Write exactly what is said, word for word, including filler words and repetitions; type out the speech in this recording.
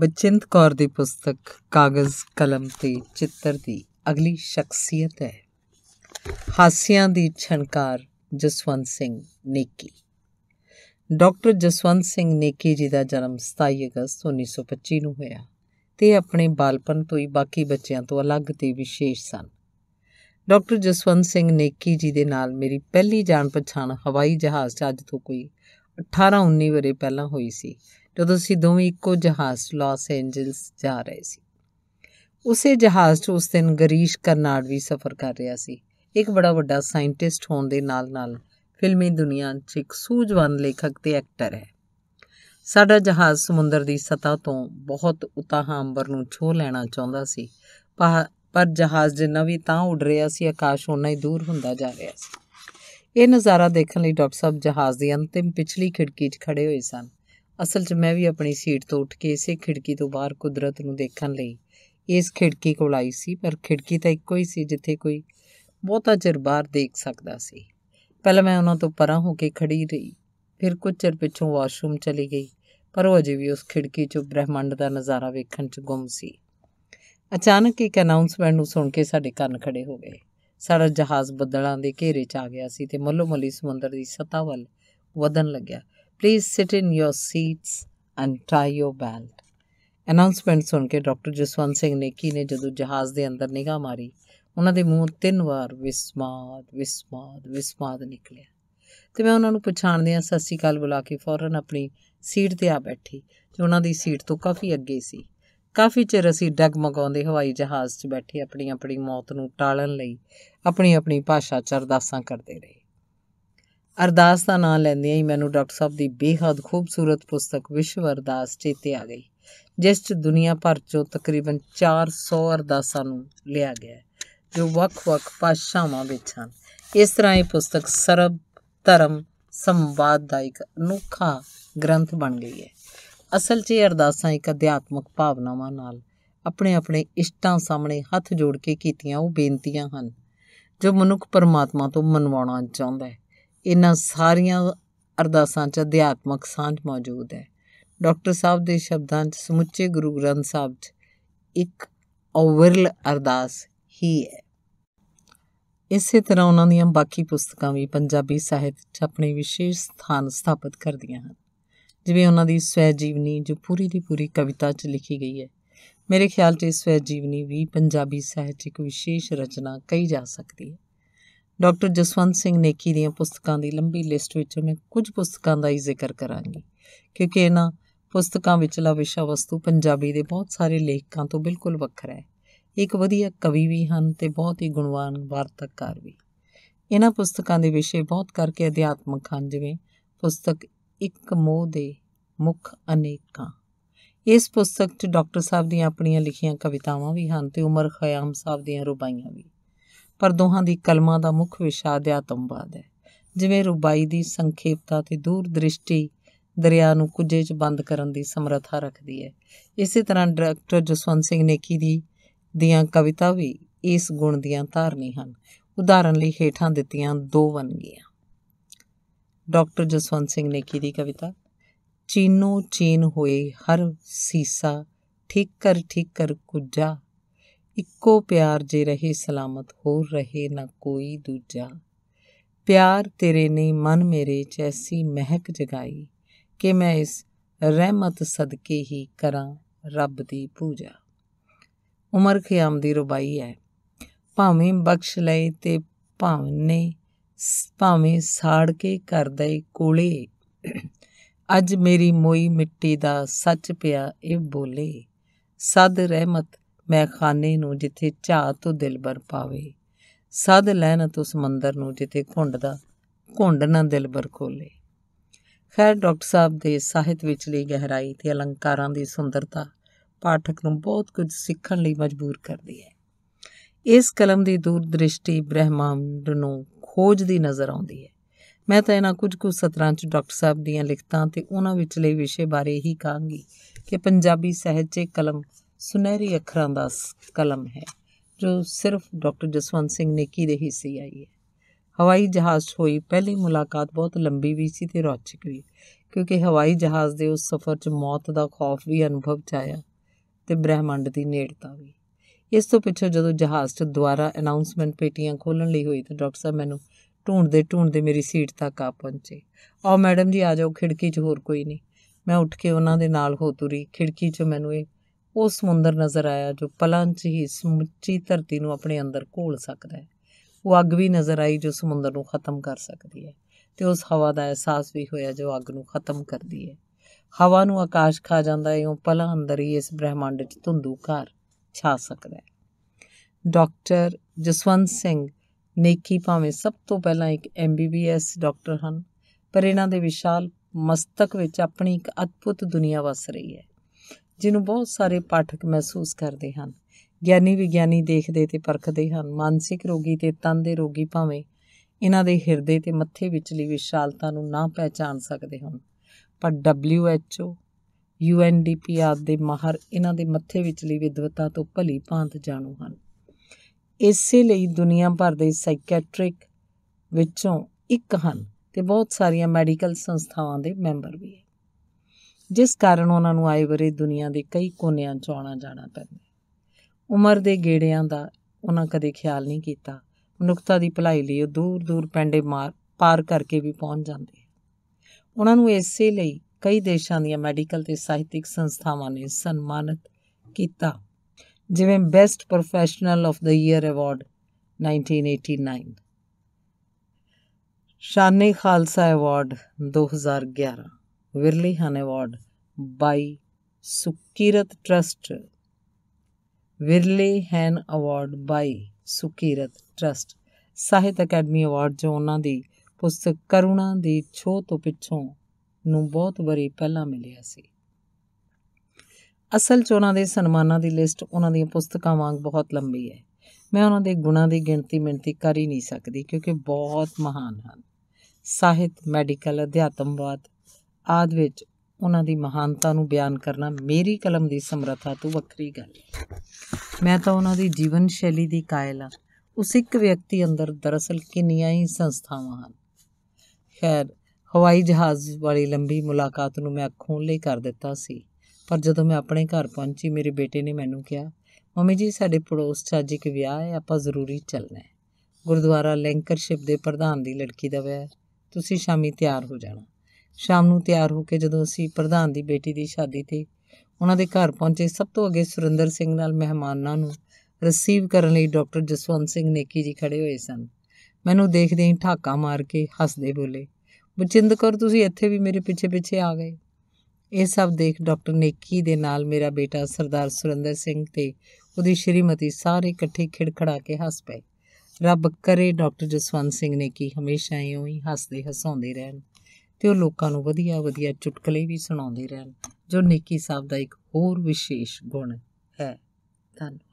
बचिंत कौर की पुस्तक कागज़ कलम ते चित्तर की अगली शख्सियत है हासियां दी छणकार जसवंत सिंह नेकी। डॉक्टर जसवंत सिंह नेकी जी का जन्म सताई अगस्त उन्नीस सौ पच्ची में होया ते अपने बालपन तो ही बाकी बच्चों तो अलग ते विशेष सन। डॉक्टर जसवंत सिंह नेकी जी के नाल मेरी पहली जान पछाण हवाई जहाज़ अज तो कोई अठारह उन्नी वरे पहला हुई सी, जदों असीं दोवें इक्को जहाज़ लॉस एंजल्स जा रहे सी। उसे जहाज़ च उस दिन गरीश करनाड भी सफ़र कर रहा सी। एक बड़ा वड्डा साइंटिस्ट होने दे नाल नाल फिल्मी दुनिया च एक सूझवान लेखक ते एक्टर है। साडा जहाज़ समुंदर दी सतह तो बहुत उताह अंबर नूं छो लेना चाहुंदा सी, पर जहाज़ जिन्ना भी तां उड़ रहा सी आकाश उन्ना ही दूर हुंदा जा रहा सी। यह नज़ारा देखने लिए डॉक्टर साहब जहाज़ की अंतिम पिछली खिड़की च खड़े हुए सन। असल च मैं भी अपनी सीट तो उठ के इसे खिड़की तो बाहर कुदरत नूं देखण लई इस खिड़की कोल आई सी, पर खिड़की तो इक्को ही सी जिथे कोई बहुता चिर बाहर देख सकदा सी। पहले मैं उन्हां तो परां हो के खड़ी रही, फिर कुछ चिर पिछों वाशरूम चली गई, पर वो अजे भी उस खिड़की चों ब्रह्मंड का नज़ारा वेखण च गुम सी। अचानक एक अनाउंसमेंट नूं सुण के साडे कंन खड़े हो गए। साडा जहाज़ बदलों के घेरे च आ गया सी ते मल्लो मल्ली समुंदर की सतह वल वधन लग्या। Please sit in your seats and tie your belt. Announcement सुन के डॉक्टर जसवंत सिंह नेकी ने जदों जहाज़ के अंदर निगाह मारी, उन्हों के मूँह तीन बार विस्माद विस्माद विस्माद निकलिया तो मैं उन्होंने पछाणदियां सत श्री अकाल बुला के फौरन अपनी सीट पर आ बैठी जो उन्हों की सीट तो काफ़ी अगे सी। काफ़ी चिर असी डगमगाते हवाई जहाज़ च बैठे अपनी अपनी मौत नूं टालण लई अपनी अपनी भाषा च अरदासां करते रहे। अरदास का नाम लैंदियां ही मैनूं डॉक्टर साहब की बेहद खूबसूरत पुस्तक विश्व अरदास चेते आ गई, जिस च दुनिया भर चों तकरीबन चार सौ अरदासां नूं लिया गया जो वख-वख भाषावां विच हन। इस तरह यह पुस्तक सर्ब धर्म संवाद का एक अनोखा ग्रंथ बन गई है। असल च अरदासां एक अध्यात्मक भावनावां नाल अपने अपने इष्टां सामने हथ जोड़ के कीतियां वो बेनतियां हन जो मनुख परमात्मा तो मनवाउणा चाहुंदा है। इन्हां सारियां अरदासां च अध्यात्मक सांझ मौजूद है। डॉक्टर साहब दे शब्दां च समुचे गुरु ग्रंथ साहब च एक अविरल अरदास ही है। इसे तरह उन्हां दीयां बाकी पुस्तकां भी पंजाबी साहित्य च अपने विशेष स्थान स्थापित करदियां हन, जिवें उन्हां दी स्वैजीवनी जो पूरी की पूरी कविता च लिखी गई है। मेरे ख्याल से स्वैजीवनी भी पंजाबी साहित्य एक विशेष रचना कही जा सकती है। डॉक्टर जसवंत सिंह नेकी दी पुस्तकों की लंबी लिस्ट विचों मैं कुछ पुस्तकों का ही जिक्र करांगी, क्योंकि इन्हां पुस्तकों विचला विशा वस्तु पंजाबी के बहुत सारे लेखकों तो बिल्कुल वखरा है। एक वधिया कवि भी हन ते बहुत ही गुणवान वार्ताकार भी। इन्हां पुस्तकों के विषय बहुत करके अध्यात्मक हन, जिवें पुस्तक एक मोह दे मुख अनेकां। इस पुस्तक च डॉक्टर साहब दी अपनियां लिखियां कवितावां भी हन ते उमर खयाम साहब दी रुबाइयां भी, पर दोहां दी कलमां दा मुख विशा अध्यात्मवाद है। जिवें रुबाई दी संखेपता ते दूर दृष्टि दरिया नूं कुजे च बंद करन दी समर्था रखदी है, इसे तरह डॉक्टर जसवंत सिंह नेकी दी दियां कविता भी इस गुण दियां धारनी हन। उदाहरण लई हेठां दित्तियां दो वनगियां। डॉक्टर जसवंत सिंह नेकी दी कविता चीनो चीन होए हर सीसा ठीक कर ठीक कर कुजा इक्को प्यार जे रहे सलामत होर रहे ना कोई दूजा प्यार तेरे ने मन मेरे च ऐसी महक जगाई कि मैं इस रहमत सदके ही करा रब दी पूजा। उमर खयाम दी रुबाई है। भावें बख्श लए ते भावें ने भावें साड़ के कर दे कोले अज मेरी मोई मिट्टी दा सच पिया ए बोले सद रहमत मैं खाने नूं जिथे झा तो दिल भर पावे सद लहन तो समंदर नूं जिथे घुंड दा घुंड ना दिल भर खोले। खैर डॉक्टर साहब दे साहित्य विचली गहराई ते अलंकारां दी सुंदरता पाठक नूं बहुत कुछ सीखण लई मजबूर करदी है। इस कलम दी दूरदृष्टि ब्रह्मांड नूं खोज की नज़र आती है। मैं तो इन्होंने कुछ कुछ सत्रां च डॉक्टर साहब दीयां लिखतां ते उन्हां विचले विषय बारे ही कहांगी कि पंजाबी साहित्य कलम सुनहरी अखरां दा कलम है जो सिर्फ डॉक्टर जसवंत सिंह नेकी दे हिस्से आई है। हवाई जहाज़ हुई पहली मुलाकात बहुत लंबी भी सी ते रोचक भी, क्योंकि हवाई जहाज़ के उस सफ़र च मौत का खौफ भी अनुभव च आया तो ब्रह्मंड की नेड़ता भी। इस तो पिछों जो जहाज़ च दुबारा अनाउंसमेंट पेटियां खोलने लई होई तो डॉक्टर साहब मैनू ढूंढते ढूंढते मेरी सीट तक आ पहुँचे। आओ मैडम जी आ जाओ, खिड़की च होर कोई नहीं। मैं उठ के उन्होंने नाल हो तुरी। खिड़की चो मैनू ये वो समुंदर नज़र आया जो पलां च ही समुची धरती नूं अपने अंदर घोल सकता है। वो अग भी नज़र आई जो समुंदर नूं ख़त्म कर सकती है तो उस हवा का एहसास भी होया जो अग नूं ख़त्म करती है। हवा नूं आकाश खा जाता है, इयों पलां अंदर ही इस ब्रह्मांड च धुंधू घर छा सकता है। डॉक्टर जसवंत सिंह नेकी भावें सब तो पहला एक M B B S doctor हैं, पर इन्हां दे विशाल मस्तक विच अपनी एक अद्भुत दुनिया वस रही है जिन्हों बहुत सारे पाठक महसूस करते हैं। ज्ञानी विज्ञानी देखते तो परखते हैं। मानसिक रोगी तो तन के रोगी भावें इन्हां दे हिरदे ते मत्थे विचली विशालता नूं ना पहचान सकते हैं, पर W H O U N D P आदि दे माहर इन्हां दे मत्थे विचली विद्वता तो भली भांत जाणू हैं। इसे लई दुनिया भर के साइकैट्रिक विचों एक हैं तो बहुत सारिया मैडिकल संस्थावां दे मैंबर भी है, जिस कारण उन्हां नूं आए वरे दुनिया के कई कोनियां च आउणा जाणा पैंदा है। उमर दे गेड़ियां दा उन्हां कदे ख्याल नहीं कीता। मनुखता की भलाई लई दूर दूर पेंडे मार पार करके भी पहुँच जाते हैं। उन्हां नूं इसे लई कई देशां दीयां मैडिकल ते साहित्यिक संस्थावां ने सन्मानित कीता, जिवें best professional of the year award nineteen eighty nine, Shan Khalsa award दो हज़ार ग्यारह, विरली हन अवार्ड बाई सुकीरत ट्रस्ट, विरले हैन award by Sukirat trust, Sahitya Akademi award जो उन्हां दी पुस्तक करुणा दी छो तो पिछों नूं बहुत वारी पहला मिलिया सी। असल च उन्हां दे सन्मानां दी लिस्ट उन्हां दी पुस्तकां वांग बहुत लंबी है। मैं उन्हां दे गुणां की गिणती मिणती कर ही नहीं सकती क्योंकि बहुत महान हैं। साहित्य, मैडिकल, अध्यात्मवाद आदि विच उन्हां दी महानता नूं बयान करना मेरी कलम की समर्था तो वक्री गल। मैं तो उन्हां दी जीवन शैली की कायल हाँ। उस एक व्यक्ति अंदर दरअसल किन्नियां ही संस्थावां हैं। खैर, हवाई जहाज़ वाली लंबी मुलाकात नूं मैं अखों ले कर दिता सी, पर जदों मैं अपने घर पहुंची मेरे बेटे ने मैनूं कहा, मम्मी जी साडे पड़ोस च अज एक विआह है, आपां जरूरी चलना है। गुरुद्वारा लैंकरशिप के प्रधान की लड़की का विआह है, तुसीं शामी तैयार हो जाना। शाम नूं तैयार होकर जदों असीं प्रधान की बेटी की शादी ते उन्हां दे घर पहुँचे, सब तो अगे सुरेंद्र सिंह नाल मेहमानां नूं रिसीव करन लई डॉक्टर जसवंत सिंह नेकी जी खड़े हुए सन। मैनूं देखदे ही ठाका मार के हसदे बोले, बचिंद कौर तुसीं इत्थे भी मेरे पिछे पिछे आ गए। ये सब देख डॉक्टर नेकी दे नाल मेरा बेटा सरदार सुरेंद्र सिंह ते उहदी श्रीमती सारे कट्ठे खिड़खड़ा के हस पए। रब करे डॉक्टर जसवंत सिंह नेकी हमेशा इयों ही हसदे हसाउंदे रहन ते ओह लोकां नूं वधिया वधिया चुटकुले भी सुणाउंदे रहन, जो नेकी साहब दा एक होर विशेष गुण है। धन्नवाद।